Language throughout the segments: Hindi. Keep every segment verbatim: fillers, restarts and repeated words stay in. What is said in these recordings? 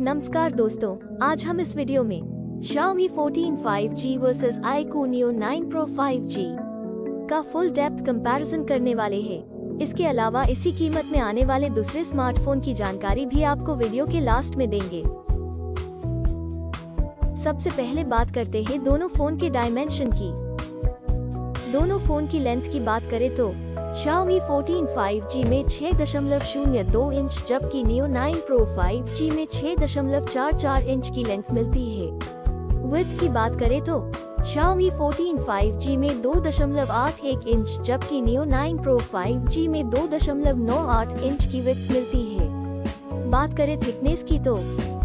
नमस्कार दोस्तों, आज हम इस वीडियो में Xiaomi fourteen five G versus iQOO Neo nine pro five G का फुल डेप्थ कंपैरिजन करने वाले हैं। इसके अलावा इसी कीमत में आने वाले दूसरे स्मार्टफोन की जानकारी भी आपको वीडियो के लास्ट में देंगे। सबसे पहले बात करते हैं दोनों फोन के डायमेंशन की। दोनों फोन की लेंथ की बात करें तो Xiaomi फोर्टीन फाइव जी में छह दशमलव शून्य दो इंच जबकि Neo nine pro five G में छह दशमलव चार चार इंच की लेंथ मिलती है। विड्थ की बात करें तो Xiaomi फोर्टीन फाइव जी में दो दशमलव आठ एक इंच जबकि Neo nine pro five G में दो दशमलव नौ आठ इंच की विड्थ मिलती है। बात करें थिकनेस की तो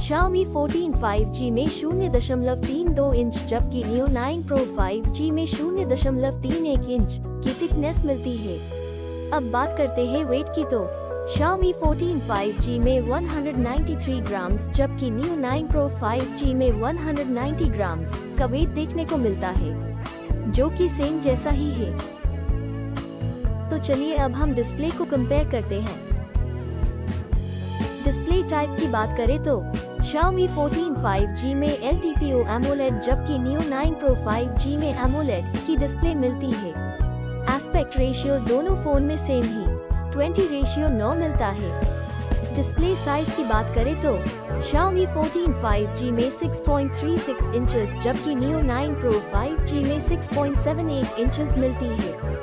Xiaomi फोर्टीन फाइव जी में शून्य दशमलव तीन दो इंच जबकि Neo nine pro five G में शून्य दशमलव तीन एक इंच की थिकनेस मिलती है। अब बात करते हैं वेट की तो Xiaomi फोर्टीन फाइव जी में एक सौ तिरानवे ग्राम जबकि Neo nine pro five G में एक सौ नब्बे ग्राम का वेट देखने को मिलता है, जो कि सेम जैसा ही है। तो चलिए अब हम डिस्प्ले को कंपेयर करते हैं। डिस्प्ले टाइप की बात करें तो Xiaomi फोर्टीन फाइव जी में L T P O AMOLED जबकि Neo nine pro five G में AMOLED की डिस्प्ले मिलती है। एस्पेक्ट रेशियो दोनों फोन में सेम ही बीस रेशियो नौ मिलता है। डिस्प्ले साइज की बात करें तो Xiaomi फोर्टीन फाइव जी में six point three six inches जबकि Neo nine pro five G में six point seven eight inches मिलती है।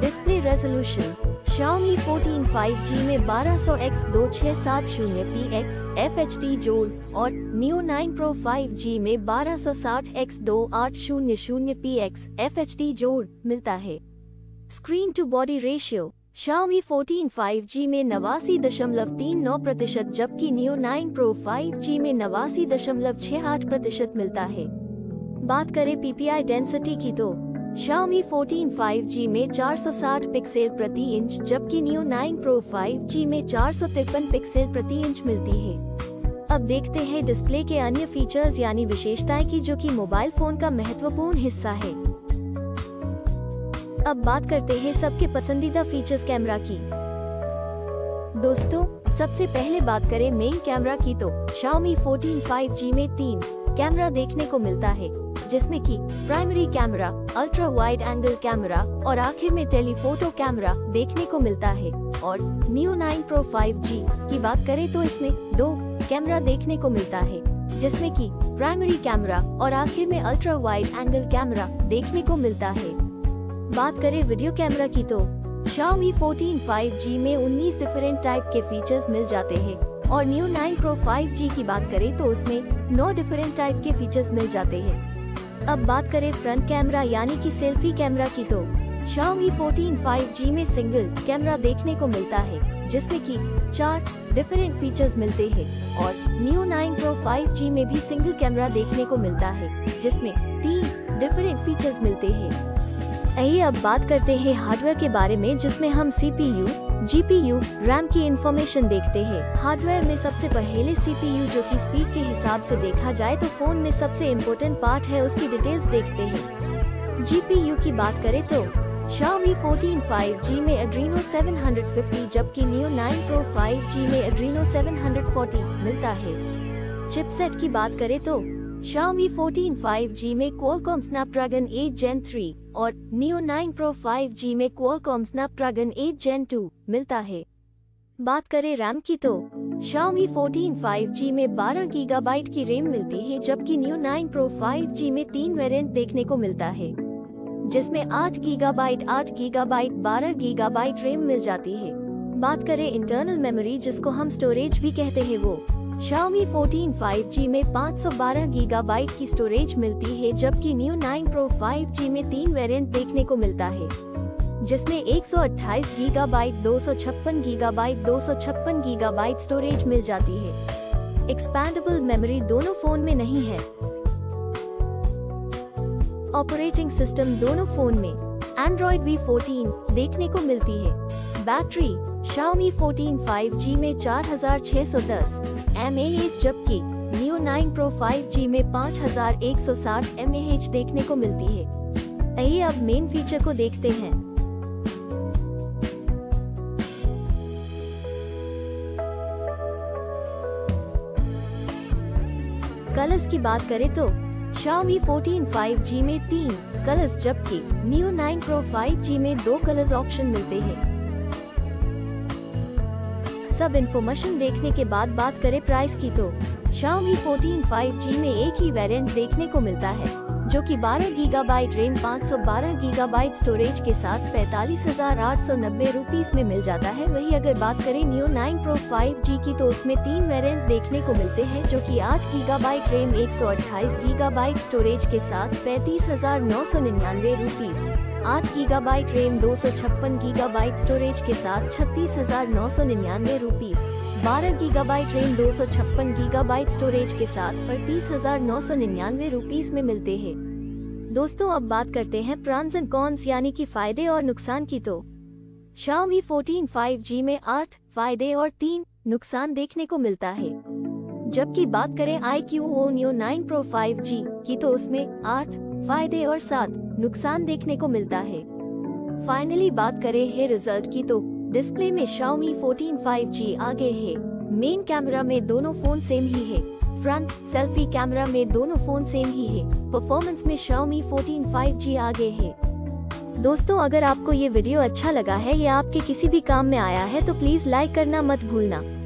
Display resolution Xiaomi fourteen five G में बारह सौ बाई छह हज़ार सात सौ P X F H D जोल और Neo nine pro five G में बारह सौ साठ बाई आठ हज़ार P X F H D जोल मिलता है। Screen to body ratio Xiaomi fourteen five G में नवासी दशमलव तीन नौ प्रतिशत जबकि Neo nine pro five G में नवासी दशमलव छह आठ प्रतिशत मिलता है। बात करें पी पी आई डेंसिटी की तो Xiaomi फोर्टीन फाइव जी में चार सौ साठ पिक्सेल प्रति इंच जबकि Neo nine pro five G में चार सौ तिरपन पिक्सेल प्रति इंच मिलती है। अब देखते हैं डिस्प्ले के अन्य फीचर्स यानी विशेषताएं की, जो कि मोबाइल फोन का महत्वपूर्ण हिस्सा है। अब बात करते हैं सबके पसंदीदा फीचर्स कैमरा की। दोस्तों, सबसे पहले बात करें मेन कैमरा की तो Xiaomi फोर्टीन फाइव जी में तीन कैमरा देखने को मिलता है, जिसमें कि primary camera, ultra wide angle camera और आखिर में टेलीफोटो कैमरा देखने को मिलता है। और Neo nine pro five G की बात करें तो इसमें दो कैमरा देखने को मिलता है, जिसमें कि प्राइमरी कैमरा और आखिर में अल्ट्रा वाइड एंगल कैमरा देखने को मिलता है। बात करें वीडियो कैमरा की तो Xiaomi फोर्टीन फाइव जी में उन्नीस डिफरेंट टाइप के फीचर्स मिल जाते हैं और Neo nine pro five G की बात करें तो उसमें नौ डिफरेंट टाइप के फीचर्स मिल जाते हैं। अब बात करें फ्रंट कैमरा यानी कि सेल्फी कैमरा की तो Xiaomi फोर्टीन फाइव जी में सिंगल कैमरा देखने को मिलता है, जिसमें कि चार डिफरेंट फीचर्स मिलते हैं और Neo nine pro five G में भी सिंगल कैमरा देखने को मिलता है, जिसमें तीन डिफरेंट फीचर्स मिलते हैं। आइए अब बात करते हैं हार्डवेयर के बारे में, जिसमें हम C P U, G P U, RAM की इंफॉर्मेशन देखते हैं। हार्डवेयर में सबसे पहले सी पी यू, जो कि स्पीड के हिसाब से देखा जाए तो फोन में सबसे इम्पोर्टेंट पार्ट है, उसकी डिटेल्स देखते हैं। जी पी यू की बात करें तो Xiaomi फोर्टीन फाइव जी में Adreno सेवन फिफ्टी जबकि Neo nine pro five G में Adreno सेवन फोर्टी मिलता है। चिपसेट की बात करें तो Xiaomi फोर्टीन फाइव जी में Qualcomm Snapdragon eight gen three और Neo nine pro five G में Qualcomm Snapdragon eight gen two मिलता है। बात करें रैम की तो Xiaomi फोर्टीन फाइव जी में बारह गीगाबाइट की रैम मिलती है जबकि Neo nine pro five G में तीन वेरिएंट देखने को मिलता है, जिसमें आठ गीगाबाइट, आठ गीगाबाइट, बारह गीगाबाइट रैम मिल जाती है। बात करें इंटरनल मेमोरी, जिसको हम स्टोरेज भी कहते हैं, वो Xiaomi फोर्टीन फाइव जी में पाँच सौ बारह गीगाबाइट की स्टोरेज मिलती है जबकि Neo nine pro five G में तीन वेरिएंट देखने को मिलता है, जिसमें एक सौ अट्ठाईस गीगाबाइट, दो सौ छप्पन गीगाबाइट, दो सौ छप्पन गीगाबाइट स्टोरेज मिल जाती है। एक्सपेंडेबल मेमोरी दोनों फोन में नहीं है। ऑपरेटिंग सिस्टम दोनों फोन में Android वी फोर्टीन देखने को मिलती है। Battery Xiaomi fourteen five G में चार हज़ार छह सौ दस एम ए एच जबकि Neo nine pro five G में पाँच हज़ार एक सौ साठ एम ए एच देखने को मिलती है। आइए अब मेन फीचर को देखते हैं। कलर्स की बात करें तो Xiaomi चौदह फाइव जी में तीन कलर्स जबकि Neo nine pro five G में दो कलर्स ऑप्शन मिलते हैं। सब इन्फॉर्मेशन देखने के बाद बात करें प्राइस की तो Xiaomi चौदह फाइव जी में एक ही वेरिएंट देखने को मिलता है जो कि बारह गीगाबाइट रैम पाँच सौ बारह गीगाबाइट स्टोरेज के साथ पैतालीस हजार आठ सौ नब्बे रूपीज में मिल जाता है। वहीं अगर बात करें Neo nine pro five G की तो उसमें तीन वेरिएंट देखने को मिलते हैं जो कि आठ गीगाबाइट रैम एक सौ अट्ठाईस गीगाबाइट स्टोरेज के साथ पैंतीस हजार नौ सौ निन्यानवे रूपीज, आठ गीगाबाइट रैम दो सौ छप्पन गीगाबाइट स्टोरेज के साथ छत्तीस हजार नौ सौ निन्यानवे रूपीज, बारह गीगाबाइट रैम दो सौ छप्पन गीगाबाइट स्टोरेज के साथ अड़तीस हजार नौ सौ निन्यानवे रूपीज में मिलते हैं। दोस्तों अब बात करते हैं प्रॉन्स एंड कॉन्स यानी कि फायदे और नुकसान की तो Xiaomi चौदह फाइव जी में आठ फायदे और तीन नुकसान देखने को मिलता है, जबकि बात करें iQOO Neo nine pro five G की तो उसमें आठ फायदे और सात नुकसान देखने को मिलता है। फाइनली बात करें है रिजल्ट की तो डिस्प्ले में Xiaomi चौदह फाइव जी आगे है। मेन कैमरा में दोनों फोन सेम ही है, फ्रंट सेल्फी कैमरा में दोनों फोन सेम ही है, परफॉर्मेंस में Xiaomi चौदह फाइव जी आगे है। दोस्तों अगर आपको ये वीडियो अच्छा लगा है या आपके किसी भी काम में आया है तो प्लीज लाइक करना मत भूलना।